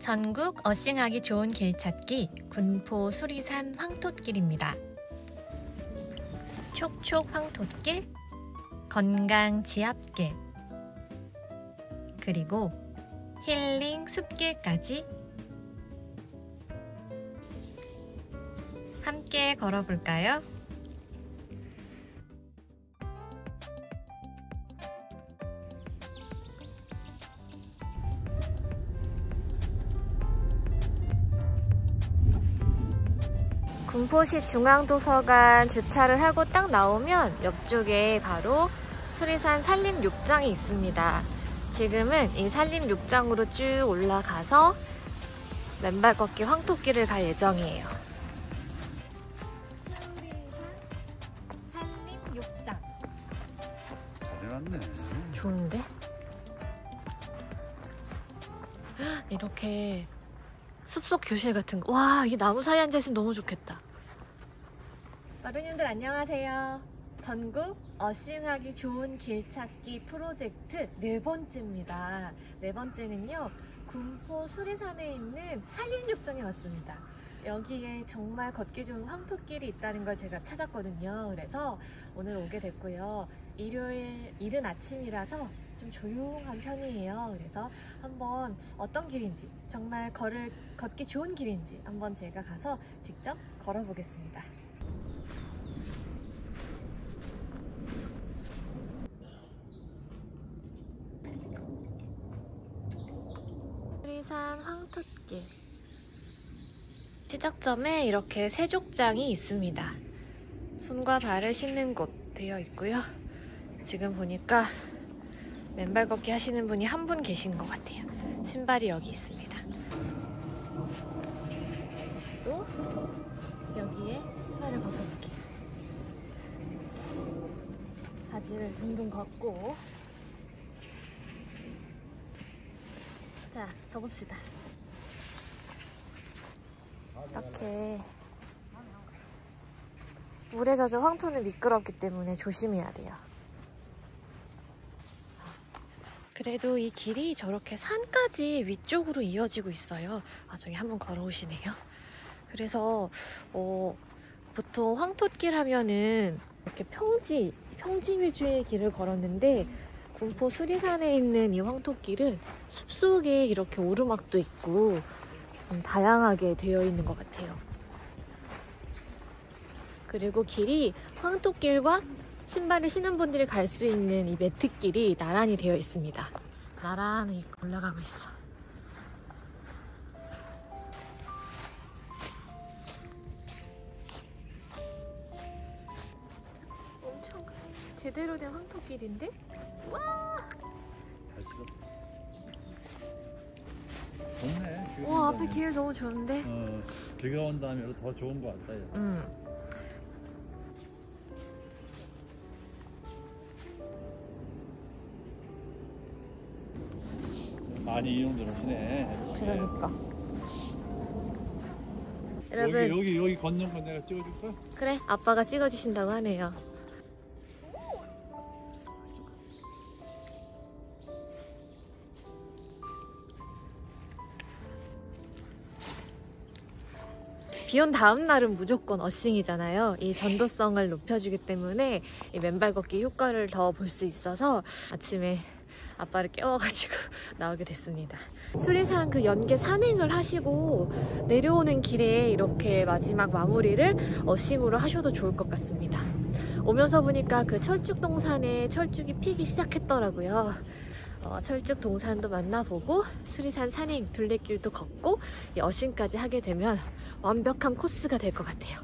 전국 어싱하기 좋은 길 찾기 군포 수리산 황토길입니다. 촉촉 황토길, 건강 지압길, 그리고 힐링 숲길까지 함께 걸어볼까요? 군포시 중앙도서관 주차를 하고 딱 나오면 옆쪽에 바로 수리산 산림욕장이 있습니다. 지금은 이 산림욕장으로 쭉 올라가서 맨발 걷기 황토길을 갈 예정이에요. 산림욕장. 잘해놨네. 좋은데? 헉, 이렇게 숲속 교실 같은 거. 와, 이 나무 사이에 앉아있으면 너무 좋겠다. 어른님들 안녕하세요. 전국 어싱하기 좋은 길 찾기 프로젝트 4번째입니다. 4번째는요, 군포 수리산에 있는 산림욕장에 왔습니다. 여기에 정말 걷기 좋은 황토길이 있다는 걸 제가 찾았거든요. 그래서 오늘 오게 됐고요. 일요일 이른 아침이라서 좀 조용한 편이에요. 그래서 한번 어떤 길인지, 정말 걷기 좋은 길인지 한번 제가 가서 직접 걸어보겠습니다. 수리산 황토길 시작점에 이렇게 세족장이 있습니다. 손과 발을 씻는 곳 되어 있고요. 지금 보니까 맨발 걷기 하시는 분이 한 분 계신 것 같아요. 신발이 여기 있습니다. 또 여기에 신발을 벗어볼게요. 바지를 둥둥 걷고, 자, 걷읍시다. 이렇게 물에 젖은 황토는 미끄럽기 때문에 조심해야 돼요. 그래도 이 길이 저렇게 산까지 위쪽으로 이어지고 있어요. 아, 저기 한번 걸어오시네요. 그래서 보통 황토길 하면은 이렇게 평지 위주의 길을 걸었는데, 군포 수리산에 있는 이 황토길은 숲속에 이렇게 오르막도 있고 다양하게 되어 있는 것 같아요. 그리고 길이 황토길과 신발을 신은 분들이 갈 수 있는 이 매트길이 나란히 되어 있습니다. 나란히 올라가고 있어. 엄청 제대로 된 황토길인데? 와! 좋네. 와, 앞에 길 너무 좋은데? 비가 온 다음에 더 좋은 거 같다. 많이 이용들 오시네. 그러니까. 여러분, 여기 걷는 거 내가 찍어줄까? 그래, 아빠가 찍어주신다고 하네요. 비온 다음 날은 무조건 어싱이잖아요. 이 전도성을 높여주기 때문에 이 맨발 걷기 효과를 더 볼 수 있어서 아침에 아빠를 깨워가지고 나오게 됐습니다. 수리산 그 연계 산행을 하시고 내려오는 길에 이렇게 마지막 마무리를 어싱으로 하셔도 좋을 것 같습니다. 오면서 보니까 그 철쭉동산에 철쭉이 피기 시작했더라고요. 철쭉동산도 만나보고 수리산 산행 둘레길도 걷고 이 어싱까지 하게 되면 완벽한 코스가 될 것 같아요.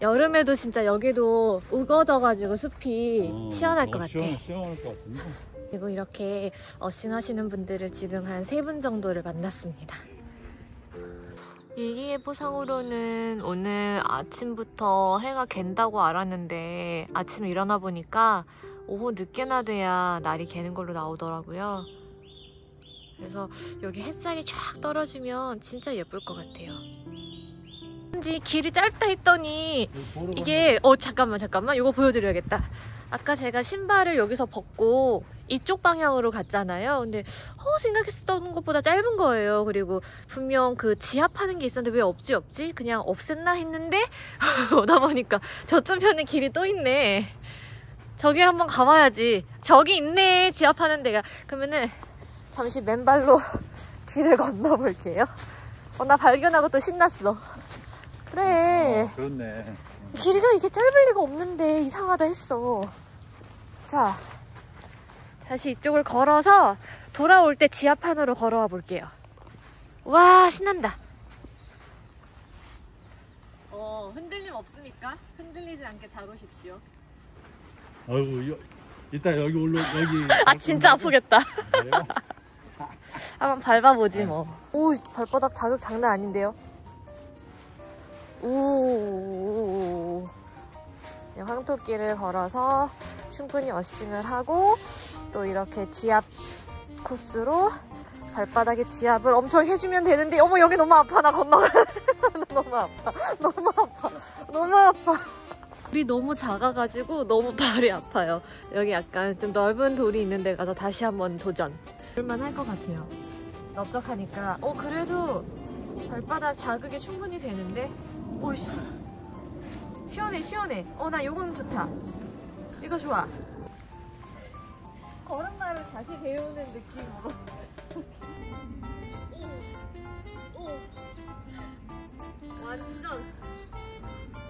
여름에도 진짜 여기도 우거져가지고 숲이 시원할 것 같아. 시원할 것 같은데. 그리고 이렇게 어싱 하시는 분들을 지금 한 3분 정도를 만났습니다. 일기예보상으로는 오늘 아침부터 해가 갠다고 알았는데 아침에 일어나 보니까 오후 늦게나 돼야 날이 개는 걸로 나오더라고요. 그래서 여기 햇살이 쫙 떨어지면 진짜 예쁠 것 같아요. 길이 짧다 했더니 이게 잠깐만 이거 보여드려야겠다. 아까 제가 신발을 여기서 벗고 이쪽 방향으로 갔잖아요. 근데 생각했던 것보다 짧은 거예요. 그리고 분명 그 지압하는 게 있었는데 왜 없지? 그냥 없앴나 했는데 오다 보니까 저쪽편에 길이 또 있네. 저길 한번 가봐야지. 저기 있네, 지압하는 데가. 그러면은 잠시 맨발로 길을 건너 볼게요. 나 발견하고 또 신났어. 그래. 그렇네. 길이가 이렇게 짧을 리가 없는데 이상하다 했어. 자, 다시 이쪽을 걸어서 돌아올 때 지하판으로 걸어와 볼게요. 와, 신난다. 흔들림 없습니까? 흔들리지 않게 잘 오십시오. 아이고, 이따 여기 아, 진짜 아프겠다. 한번 밟아보지 뭐. 오, 발바닥 자극 장난 아닌데요? 오. 황토길을 걸어서 충분히 어싱을 하고 또 이렇게 지압 코스로 발바닥에 지압을 엄청 해주면 되는데, 어머, 여기 너무 아파. 나 건너가래. 너무 아파. 돌이 너무 작아가지고 너무 발이 아파요. 여기 약간 좀 넓은 돌이 있는 데 가서 다시 한번 도전. 볼만할 것 같아요. 넓적하니까. 그래도 발바닥 자극이 충분히 되는데. 오씨, 시원해. 나 요건 좋다. 이거 좋아. 걸음마를 다시 배우는 느낌으로.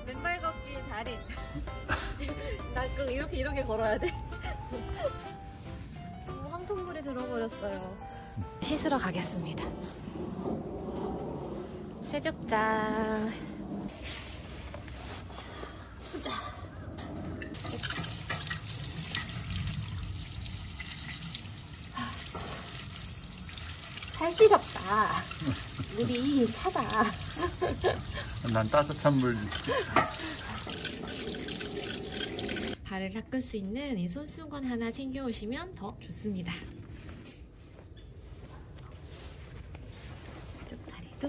완전 맨발 걷기 달인. 나 꼭 이렇게 걸어야 돼. 황토물에 들어버렸어요. 씻으러 가겠습니다. 세족장. 시렵다. 물이 차다. 난 따뜻한 물. 발을 닦을 수 있는 이 손수건 하나 챙겨오시면 더 좋습니다. 이쪽 다리도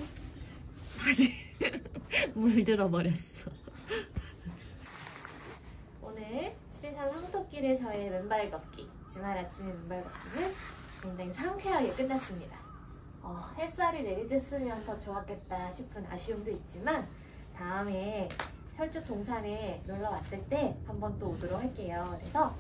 다시 물들어버렸어. 오늘 수리산 황토길에서의 맨발 걷기, 주말 아침의 맨발 걷기는 굉장히 상쾌하게 끝났습니다. 햇살이 내리쬐으면 더 좋았겠다 싶은 아쉬움도 있지만, 다음에 철쭉 동산에 놀러 왔을 때 한번 또 오도록 할게요. 그래서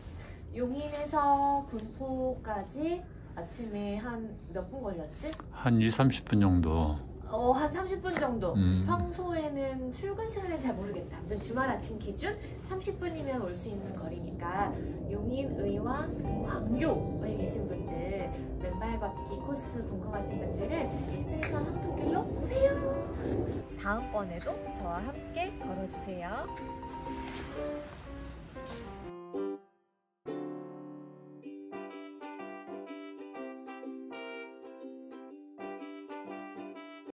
용인에서 군포까지 아침에 한 몇 분 걸렸지? 한 20-30분 정도. 한 30분 정도. 평소에는 출근 시간을 잘 모르겠다. 아무튼 주말 아침 기준 30분이면 올 수 있는 거리니까, 용인의와 광교에 계신 분들, 맨발 걷기 코스 궁금하신 분들은 수리산 황토길로 오세요. 다음번에도 저와 함께 걸어주세요.